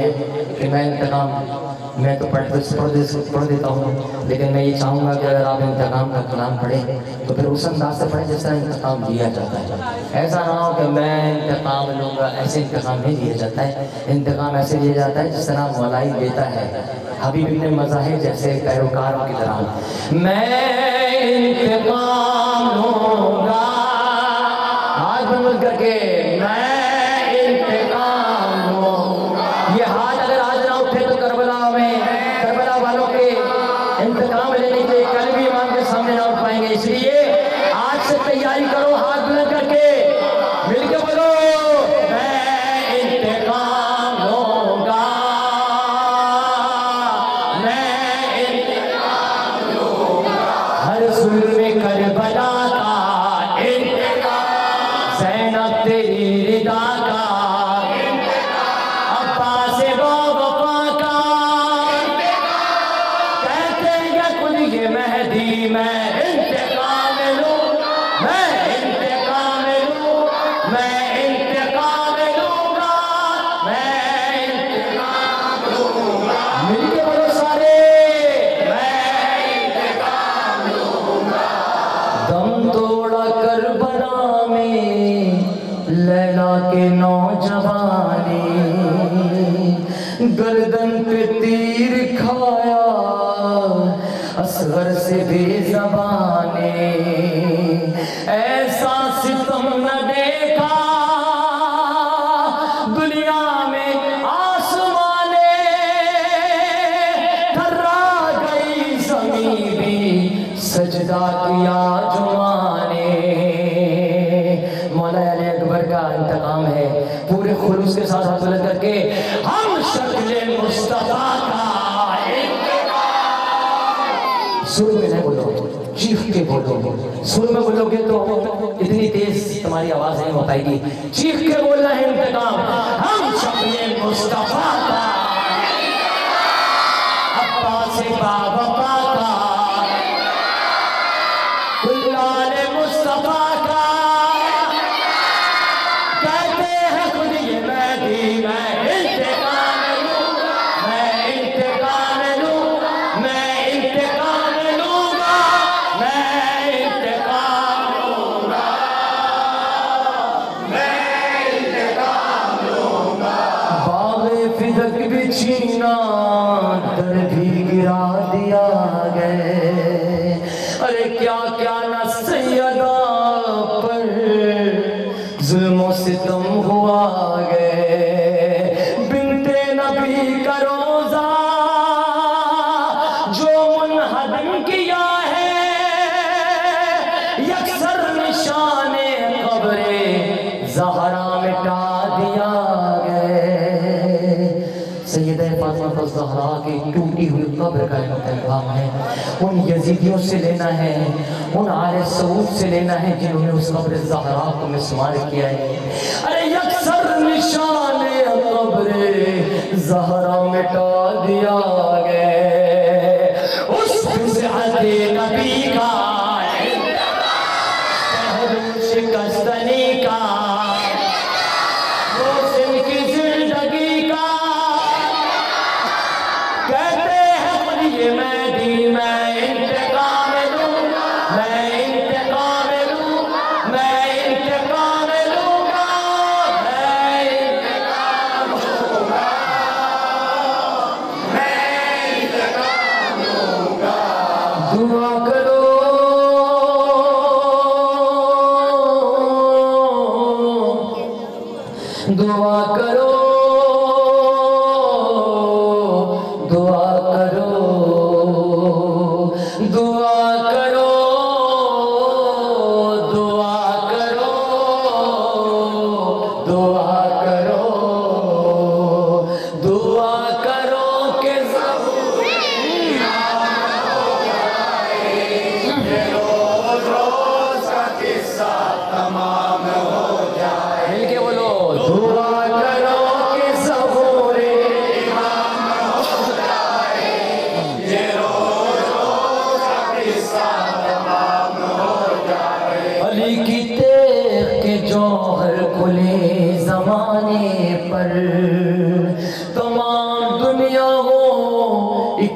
कि मैं इंतकाम मैं तो पढ़ देता हूँ, लेकिन मैं ये चाहूँगा कि अगर आप इंतकाम का कलाम पढ़ें तो फिर उस अंदाज से पढ़ें जिसका इंतकाम दिया जाता है। ऐसा ना हो कि मैं इंतकाम लूँगा, ऐसे इंतकाम नहीं दिया जाता है। इंतकाम ऐसे दिया जाता है जिस तरह मलाई देता है हबीब इब्ने मज़ाहिर जैसे पैरोकारों की तरह। मैं इंतकाम लूँगा, हाथ बंद करके मैं गर्दन पे तीर खाया असगर से बेज़बाने, ऐसा सितम न देखा दुनिया में आसमाने। थर्रा गई ज़मीं भी सजदा किया जुमाने। मौला अली अकबर का इंतकाम है पूरे खुलूस के साथ हाथ बुलंद करके हम मुस्तफा का इंतकाम सुर में नहीं बोलो, चीख के बोलो। सुर में बोलोगे तो इतनी तेज तुम्हारी आवाज नहीं हो पाएगी, चीख के बोलना है इंतकाम। हम शब्दे मुस्तफा का, अब्बा से बाबा का, गुलाल मुस्तफा का, कहते हैं खुद ये मैं भी मैं इंतकाम। छीना दर भी गिरा दिया गए, अरे क्या क्या न सैयदा पर जुल्मों से तुम हुआ गए। बिनते नबी का रोजा जो मुनहदम किया है, यकसर निशाने कब्रे ज़हरा मिटा दिया। सैयदा फातिमा ज़हरा की टूटी हुई कब्र का इंतकाम है। उन यजीदियों से लेना है, उन आले सऊद से लेना है जिन्होंने उस कब्र ज़हरा को मिस्मार किया है। अरे यकसर निशाने कब्रे ज़हरा मिटा दिया गया। उस बिज़अते नबी का दुआ करो।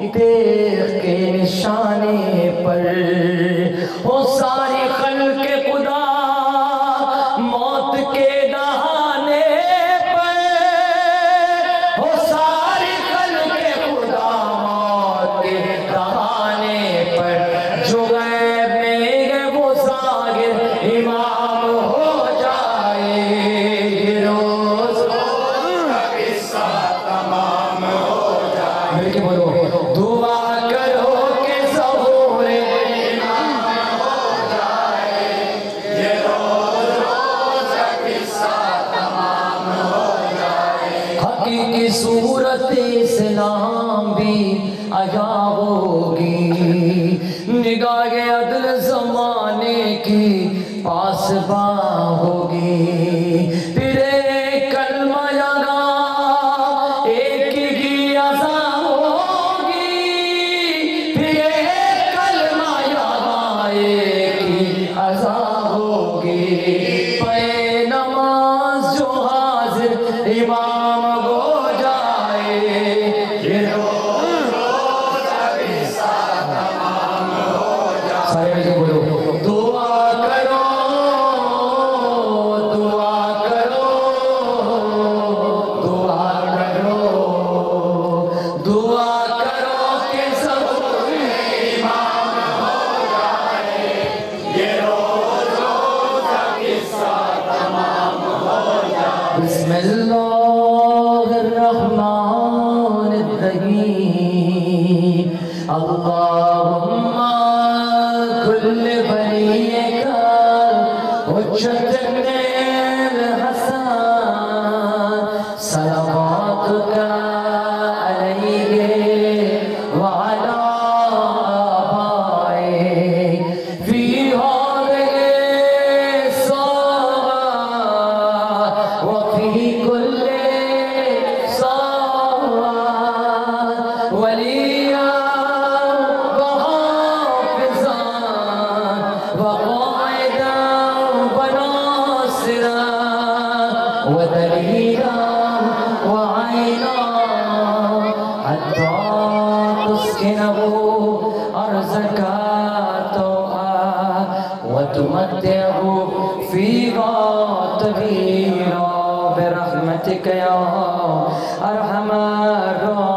देख के निशाने पर हो सारे खल्क़ के खुदा मौत के दहाने पर हो सारे खल्क़ के खुदा मौत के दहाने पर जो गैब में गए वो साग़िर इमाम हो जाए रोज़ उसका किस्सा तमाम हो जाए। मिल के बोलो दुआ करो के ज़हूरे इमाम हो जाए ये रोज़ रोज़ का किस्सा तमाम हो जाए। हक़ीक़ी सूरत इस्लाम भी अदा होगी निगाह अदल ज़माने की पासबां होगी برحمتك يا أرحم الراحمين